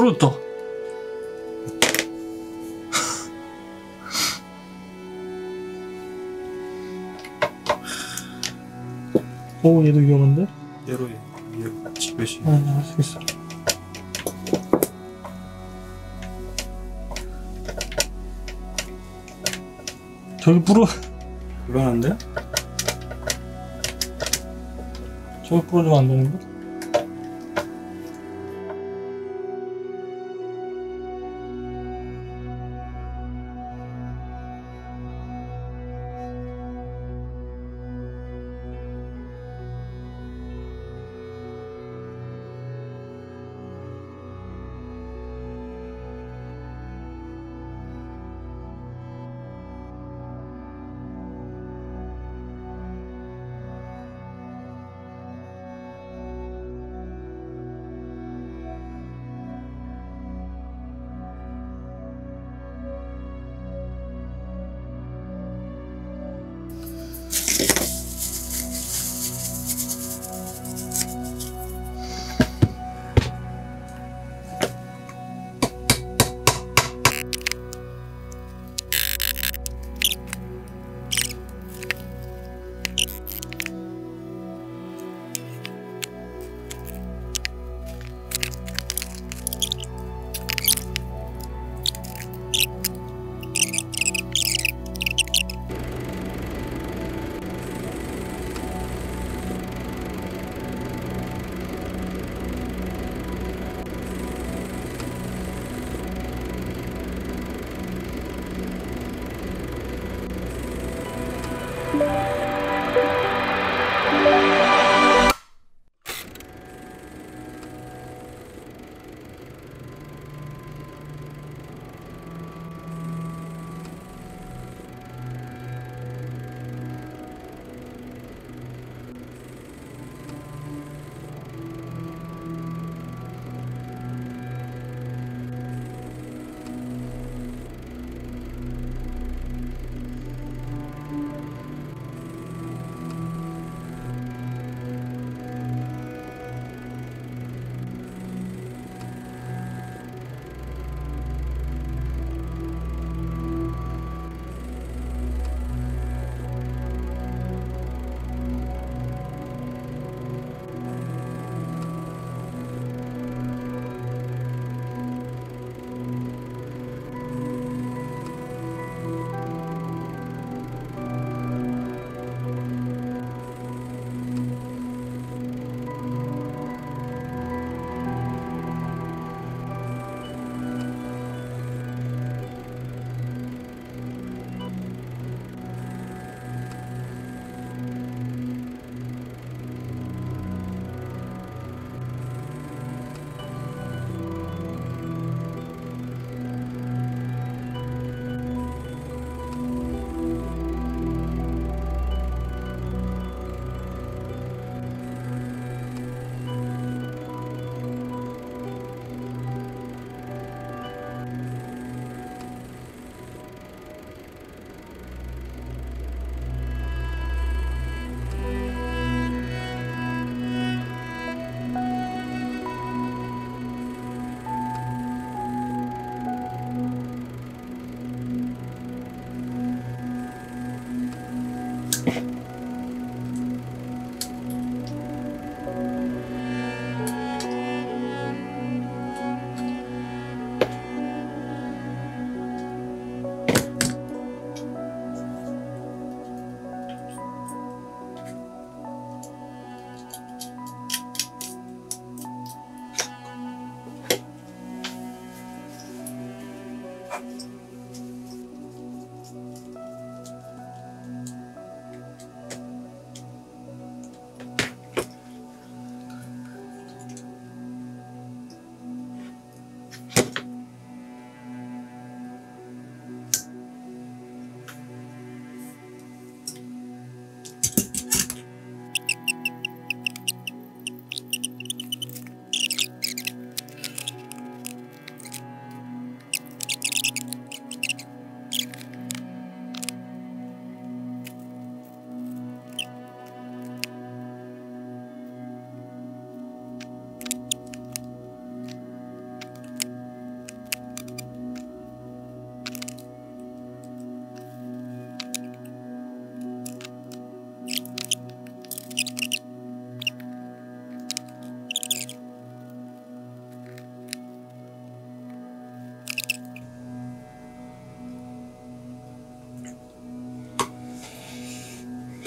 fruto. 오, 얘도 위험한데? 얘로 얘 집에시. 아, 할 수 있어. 저기 불어. 불안한데? 저기 불어주면 안 되는데?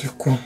結婚。